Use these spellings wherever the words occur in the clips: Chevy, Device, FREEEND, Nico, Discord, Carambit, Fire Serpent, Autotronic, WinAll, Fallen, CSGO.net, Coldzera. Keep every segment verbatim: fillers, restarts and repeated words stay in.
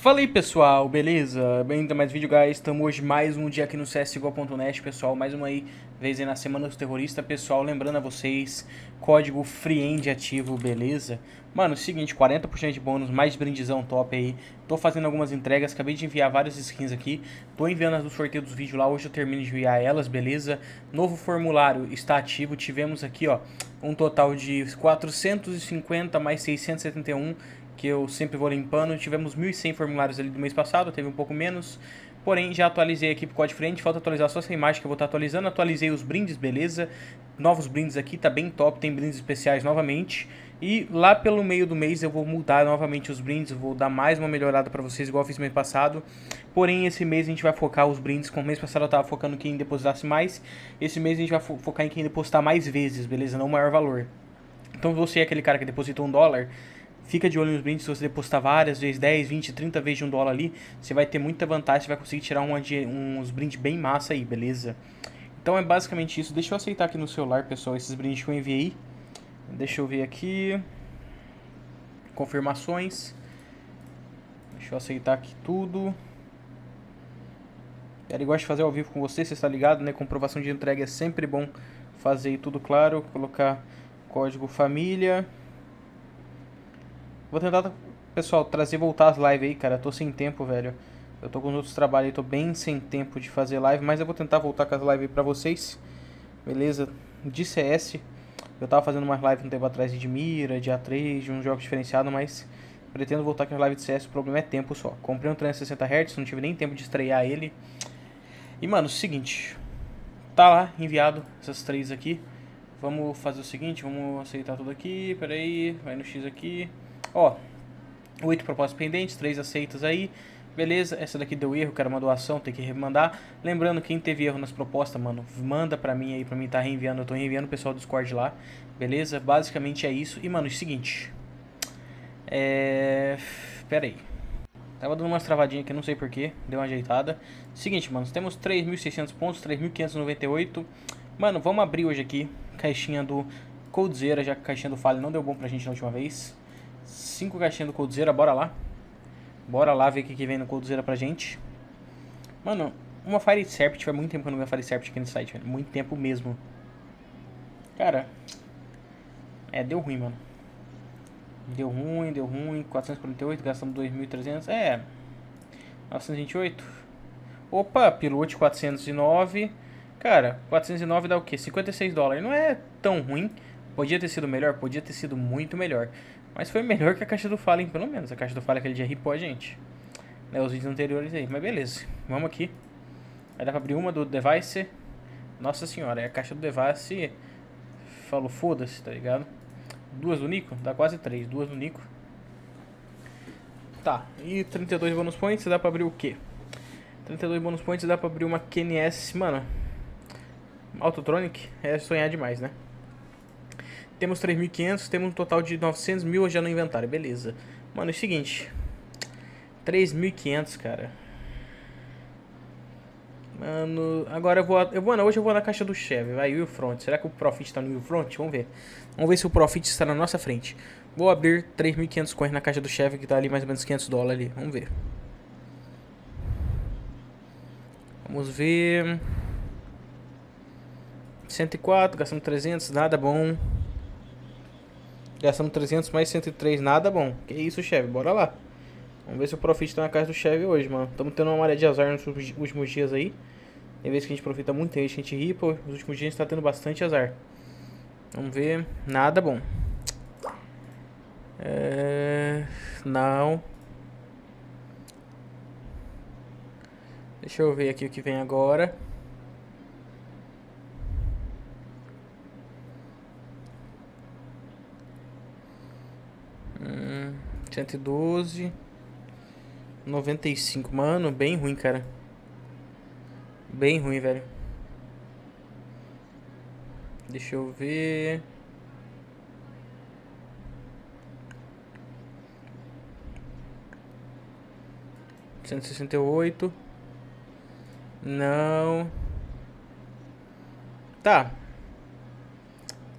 Fala aí pessoal, beleza? Bem-vindo a mais vídeo, guys. Estamos hoje mais um dia aqui no C S G O ponto net, pessoal. Mais uma aí, vez aí na Semana do Terrorista, pessoal. Lembrando a vocês, código FREEEND ativo, beleza? Mano, seguinte, quarenta por cento de bônus, mais brindizão top aí. Tô fazendo algumas entregas, acabei de enviar várias skins aqui. Tô enviando as do sorteio dos vídeos lá, hoje eu termino de enviar elas, beleza? Novo formulário está ativo, tivemos aqui, ó, um total de quatrocentos e cinquenta mais seiscentos e setenta e um, que eu sempre vou limpando. Tivemos mil e cem formulários ali do mês passado, teve um pouco menos. Porém, já atualizei aqui pro código frente, falta atualizar só essa imagem que eu vou estar atualizando. Atualizei os brindes, beleza? Novos brindes aqui, tá bem top, tem brindes especiais novamente. E lá pelo meio do mês eu vou mudar novamente os brindes, vou dar mais uma melhorada pra vocês, igual eu fiz no mês passado. Porém, esse mês a gente vai focar os brindes, como o mês passado eu tava focando em quem depositasse mais. Esse mês a gente vai fo focar em quem depositar mais vezes, beleza? Não o maior valor. Então você é aquele cara que deposita um dólar... Fica de olho nos brindes, se você depositar várias vezes, dez, vinte, trinta vezes de um dólar ali, você vai ter muita vantagem, você vai conseguir tirar um, uns brindes bem massa aí, beleza? Então é basicamente isso. Deixa eu aceitar aqui no celular, pessoal, esses brindes que eu enviei. Deixa eu ver aqui. Confirmações. Deixa eu aceitar aqui tudo. Cara, eu gosto de fazer ao vivo com você, você está ligado, né? Comprovação de entrega é sempre bom fazer tudo claro. Colocar código família. Vou tentar, pessoal, trazer, voltar as lives aí, cara. Eu tô sem tempo, velho. Eu tô com outros trabalhos aí, tô bem sem tempo de fazer live. Mas eu vou tentar voltar com as lives aí pra vocês. Beleza? De C S. Eu tava fazendo umas lives um tempo atrás de mira, de A três, de um jogo diferenciado, mas... pretendo voltar com as lives de C S, o problema é tempo só. Comprei um trezentos e sessenta hertz, não tive nem tempo de estrear ele. E, mano, o seguinte. Tá lá, enviado essas três aqui. Vamos fazer o seguinte, vamos aceitar tudo aqui. Pera aí, vai no X aqui. Ó, oito propostas pendentes, três aceitas aí, beleza? Essa daqui deu erro, que era uma doação, tem que remandar. Lembrando, quem teve erro nas propostas, mano, manda pra mim aí, pra mim tá reenviando. Eu tô reenviando o pessoal do Discord lá, beleza? Basicamente é isso. E, mano, é o seguinte. É... Pera aí. Tava dando umas travadinhas aqui, não sei porquê, deu uma ajeitada. Seguinte, mano, temos três mil e seiscentos pontos, três mil quinhentos e noventa e oito. Mano, vamos abrir hoje aqui, caixinha do Coldzera, já que a caixinha do Fallen não deu bom pra gente na última vez. Cinco caixinhas do Coldzera, bora lá. Bora lá ver o que, que vem no Coldzera pra gente. Mano, uma Fire Serpent, faz muito tempo que eu não ganho Fire Serpent aqui no site, velho. Muito tempo mesmo. Cara, é, deu ruim, mano. Deu ruim, deu ruim. Quatrocentos e quarenta e oito, gastamos dois mil e trezentos. É, novecentos e vinte e oito. Opa, pilote quatrocentos e nove. Cara, quatrocentos e nove dá o quê? cinquenta e seis dólares, não é tão ruim. Podia ter sido melhor, podia ter sido muito melhor. Mas foi melhor que a caixa do Fallen, pelo menos. A caixa do Fallen aquele dia ripou a gente, né, os vídeos anteriores aí. Mas beleza, vamos aqui. Aí dá pra abrir uma do Device. Nossa senhora, é a caixa do Device. Falou, foda-se, tá ligado? Duas do Nico? Dá quase três. Duas do Nico. Tá, e trinta e dois bonus points. Dá pra abrir o quê? trinta e dois bonus points, dá pra abrir uma Q N S, mano. Autotronic é sonhar demais, né? Temos três mil e quinhentos, temos um total de novecentos mil já no inventário, beleza. Mano, é o seguinte. três mil e quinhentos, cara. Mano, agora eu vou... Eu vou não, hoje eu vou na caixa do Chevy, vai, Will Front. Será que o Profit tá no Will Front? Vamos ver. Vamos ver se o Profit está na nossa frente. Vou abrir três mil e quinhentos coins na caixa do Chevy, que tá ali mais ou menos quinhentos dólares ali. Vamos ver. Vamos ver... cento e quatro, gastamos trezentos, nada bom. Gastamos trezentos mais cento e três, nada bom. Que isso, Chevy, bora lá. Vamos ver se o Profit tá na casa do Chevy hoje, mano. Estamos tendo uma maré de azar nos últimos dias aí. Tem vezes que a gente profita muito, tem vezes que a gente ripa. Nos últimos dias a gente tá tendo bastante azar. Vamos ver, nada bom. É... Não. Deixa eu ver aqui o que vem agora. cento e doze, noventa e cinco, mano, bem ruim, cara. Bem ruim, velho. Deixa eu ver. cento e sessenta e oito. Não. Tá.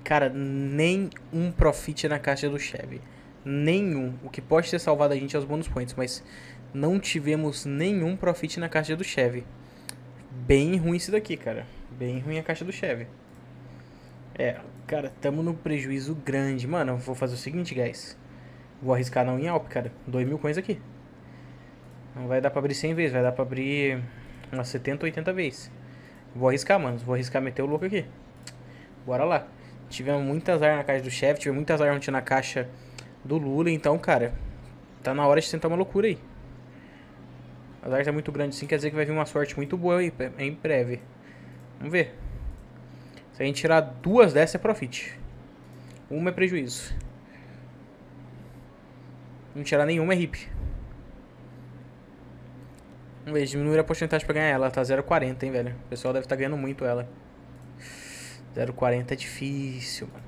Cara, nem um profit na caixa do Chevy. Nenhum. O que pode ter salvado a gente é os bônus points, mas não tivemos nenhum profit na caixa do Chevy. Bem ruim isso daqui, cara. Bem ruim a caixa do Chevy. É, cara, tamo no prejuízo grande. Mano, vou fazer o seguinte, guys. Vou arriscar na WinAll, cara. dois mil coins aqui. Não vai dar pra abrir cem vezes. Vai dar pra abrir umas setenta, oitenta vezes. Vou arriscar, mano. Vou arriscar meter o louco aqui. Bora lá. Tivemos muitas azar na caixa do chefe. Tivemos muitas azar ontem na caixa do Lula. Então, cara, tá na hora de tentar uma loucura aí. A azar tá muito grande, sim. Quer dizer que vai vir uma sorte muito boa aí em breve. Vamos ver. Se a gente tirar duas dessas é profit. Uma é prejuízo. Não tirar nenhuma é hip. Vamos ver, diminuir a porcentagem pra ganhar ela. Tá zero vírgula quarenta, hein, velho. O pessoal deve estar ganhando muito ela. zero vírgula quarenta é difícil, mano.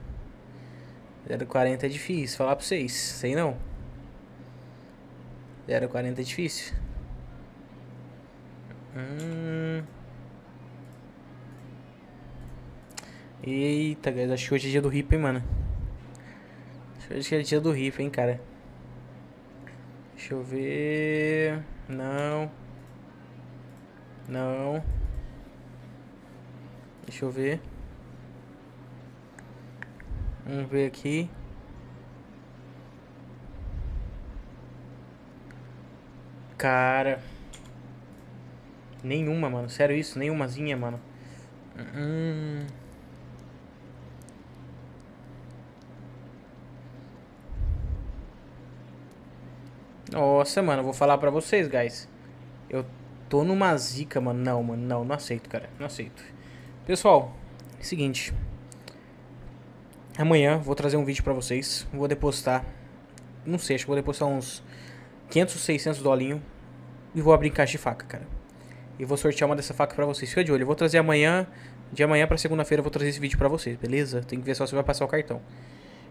zero vírgula quarenta é difícil, falar pra vocês. Sei não. zero vírgula quarenta é difícil. Hum... Eita, guys, acho que hoje é dia do rip, hein, mano. Acho que hoje é dia do rip, hein, cara. Deixa eu ver... Não. Não. Deixa eu ver. Vamos ver aqui. Cara. Nenhuma, mano. Sério isso? Nenhumazinha, mano. Hum... Nossa, mano, eu vou falar pra vocês, guys. Eu tô numa zica, mano. Não, mano, não, não aceito, cara. Não aceito. Pessoal, é o seguinte. Amanhã vou trazer um vídeo pra vocês. Vou depositar, não sei, acho que vou depositar uns quinhentos, seiscentos dolinho. E vou abrir caixa de faca, cara. E vou sortear uma dessa faca pra vocês. Fica de olho, eu vou trazer amanhã. De amanhã pra segunda-feira eu vou trazer esse vídeo pra vocês, beleza? Tem que ver só se vai passar o cartão.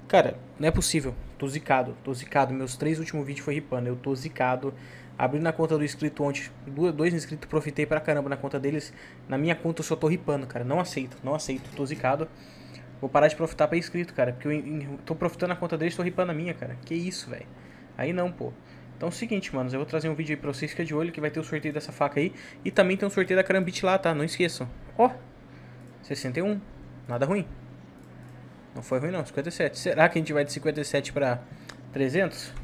Cara, não é possível, tô zicado, tô zicado, meus três últimos vídeos foi ripando, eu tô zicado, abri na conta do inscrito ontem, dois inscritos, profitei pra caramba na conta deles, na minha conta eu só tô ripando, cara, não aceito, não aceito, tô zicado, vou parar de profitar pra inscrito, cara, porque eu em, tô profitando na conta deles, tô ripando a minha, cara, que isso, velho, aí não, pô. Então é o seguinte, manos, eu vou trazer um vídeo aí pra vocês, fica de olho, que vai ter o sorteio dessa faca aí, e também tem um sorteio da Carambit lá, tá, não esqueçam, ó, sessenta e um, nada ruim. Não foi ruim não, cinquenta e sete. Será que a gente vai de cinquenta e sete pra trezentos?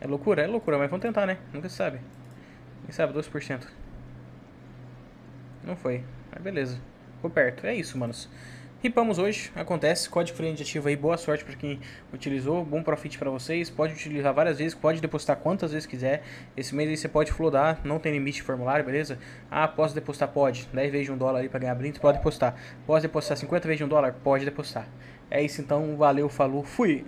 É loucura? É loucura, mas vamos tentar, né? Nunca se sabe. Quem sabe, doze por cento. Não foi, mas beleza. Ficou perto, é isso, manos. Ripamos hoje, acontece. Código frente ativo aí, boa sorte pra quem utilizou. Bom profit pra vocês, pode utilizar várias vezes. Pode depositar quantas vezes quiser. Esse mês aí você pode floodar, não tem limite de formulário, beleza? Ah, posso depositar? Pode. dez vezes de um dólar ali pra ganhar brinde, pode depositar. Posso depositar cinquenta vezes de um dólar? Pode depositar. É isso então, valeu, falou, fui!